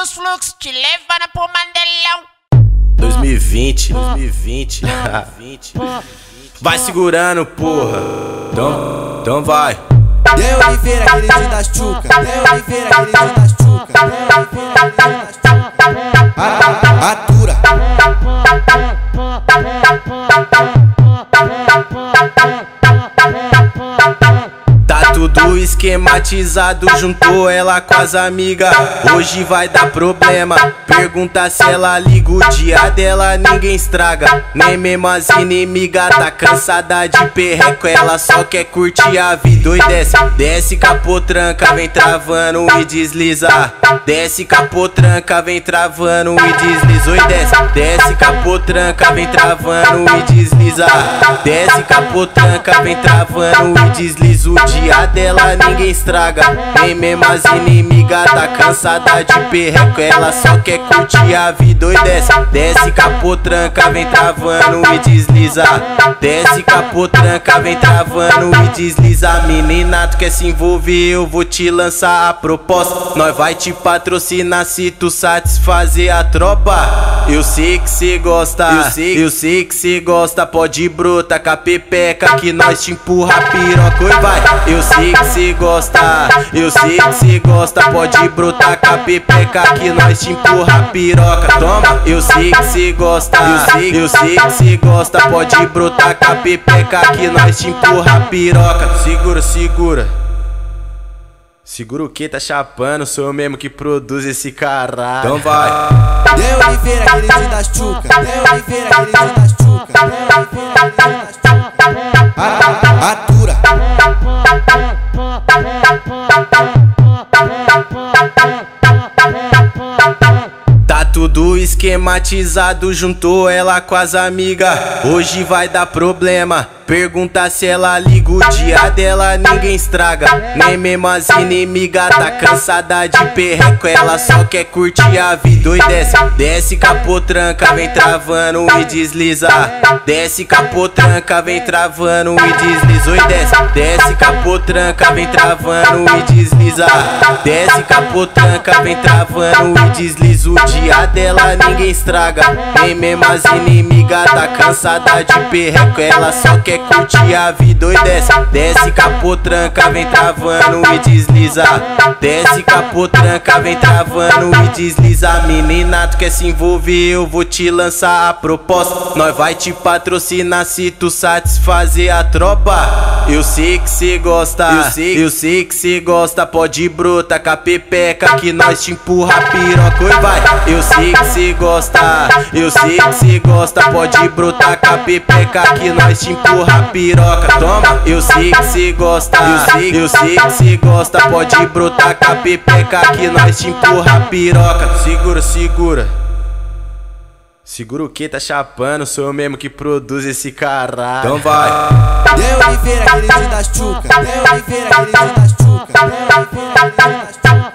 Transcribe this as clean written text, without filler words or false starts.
dos fluxos, te levando pro Mandelão. 2020. Vai segurando, porra. Então vai. MC Oliveira, querido das tchucas. MC Oliveira, querido das tchucas. MC Oliveira, querido das tchucas. Atura. Tá tudo esquematizado, juntou ela com as amigas. Hoje vai dar problema, pergunta se ela liga. O dia dela ninguém estraga, nem mesmo as inimigas. Tá cansada de perreco, ela só quer curtir a vida. E desce capotranca, vem travando e desliza. Desce capotranca, vem travando e desliza. E desce capotranca, vem travando e desliza. Desce capotranca, vem travando e desliza. O dia dela ninguém estraga, nem mesmo as inimigas. Tá cansada de perreco, ela só quer curtir a vida. E desce capotranca, vem travando e desliza. Desce capotranca, vem travando e desliza. Menina, tu quer se envolver, eu vou te lançar a proposta. Nós vai te patrocinar se tu satisfazer a tropa. Eu sei que cê gosta, eu sei que cê gosta. Pode brotar com a pepeca que nós te empurra a piroca. Oi, vai. Eu sei que cê gosta, eu sei que cê gosta. Pode brotar com a pepeca que nós te empurra a piroca. Toma, eu sei que cê gosta, eu sei que cê gosta. Pode brotar com a pepeca que nós te empurra a piroca. Segura o que tá chapando, sou eu mesmo que produz esse caralho. Então vai. MC Oliveira, querido das tchucas. MC Oliveira, querido das tchucas. MC Oliveira, querido das tchucas. Atura. Tudo esquematizado, juntou ela com as amigas. Hoje vai dar problema, pergunta se ela liga. O dia dela ninguém estraga, nem mesmo as inimigas. Tá cansada de perreco, ela só quer curtir a vida. E desce capotranca, vem travando e desliza. Desce capotranca, vem travando e desliza. E desce capotranca, vem travando e desliza. Desce capotranca, vem travando e desliza. O dia dela ninguém estraga, nem mesmo as inimigas. Tá cansada de perreco, ela só quer curtir a vida. E desce capotranca, vem travando e desliza. Desce capotranca, vem travando e desliza. Menina, tu quer se envolver, eu vou te lançar a proposta. Nós vai te patrocinar se tu satisfazer a tropa. Eu sei que cê gosta, eu sei que cê gosta. Pode brotar com a pepeca que nós te empurra a piroca. Oi, vai. Eu sei que cê gosta, eu sei que cê gosta. Pode brotar com a pepeca que nós te empurra a piroca. Toma, eu sei que cê gosta, eu sei que cê gosta. Pode brotar com a pepeca que nós te empurra a piroca. Segura o que tá chapando, sou eu mesmo que produz esse caralho. Então vai. MC Oliveira, querido das tchucas. MC Oliveira, querido das tchucas. MC Oliveira, querido das tchucas.